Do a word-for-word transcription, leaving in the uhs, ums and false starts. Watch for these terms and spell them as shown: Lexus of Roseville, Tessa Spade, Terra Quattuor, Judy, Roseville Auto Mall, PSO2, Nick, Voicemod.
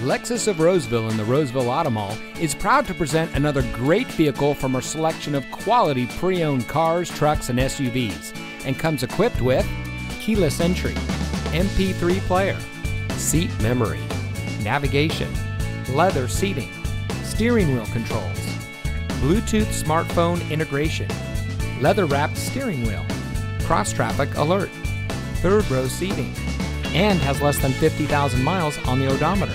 Lexus of Roseville in the Roseville Auto Mall is proud to present another great vehicle from our selection of quality pre-owned cars, trucks, and S U Vs, and comes equipped with keyless entry, M P three player, seat memory, navigation, leather seating, steering wheel controls, Bluetooth smartphone integration, leather-wrapped steering wheel, cross-traffic alert, third-row seating, and has less than fifty thousand miles on the odometer.